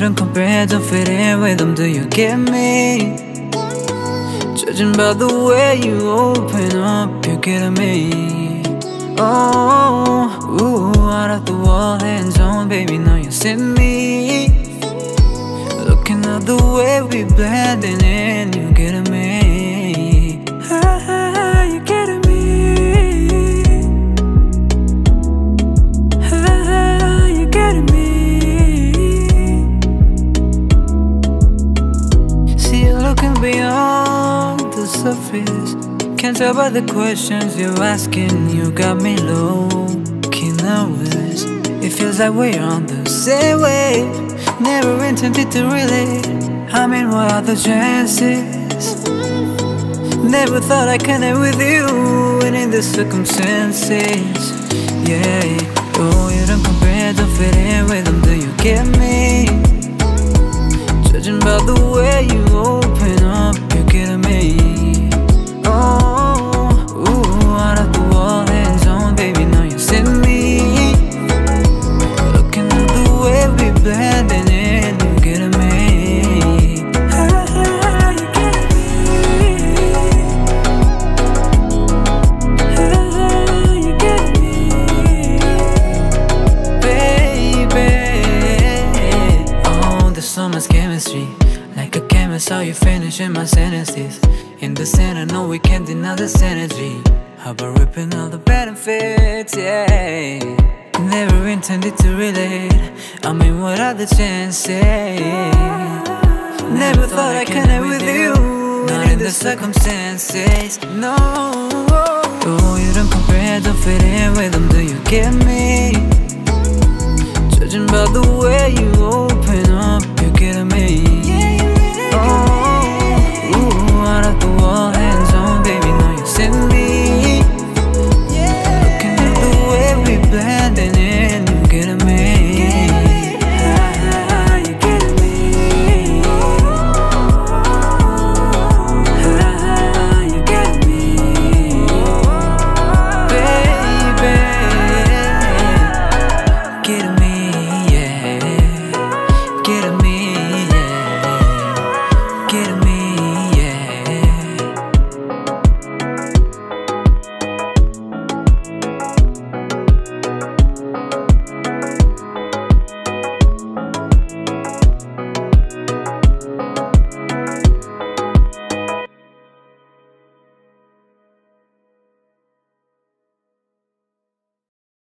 couldn't compare, don't fit in with them. Do you get me? Judging by the way you open up, you're getting me. Oh, ooh, out of the wall, hands on, baby, now you send me. Looking at the way we blending in, you're getting me. You're getting me. You're getting me. See you looking beyond the surface. Can't tell by the questions you're asking, you got me low-key nervous. It feels like we're on the same wave. Never intended to relate. I mean, what are the chances? Never thought I connect with you, and in the circumstances, yeah. Oh, you don't compare, don't fit in with them, do you get me? Judging by the way you open up, you're getting me. Oh, ooh, out of the wall, hands on, baby, now you send me. Looking at the way we blending in, you getting me. You getting me. You getting me. Baby, oh, the summer's chemistry. Like a chemist, how you finishing my sentences. In the center, no, we can't deny this energy. How about ripping all the benefits, yeah. Never intended to relate. I mean, what are the chances? Never thought I connect with you, not in the circumstances, no. Oh, you don't compare, don't fit in with them, do you get me? Judging by the way you open up, you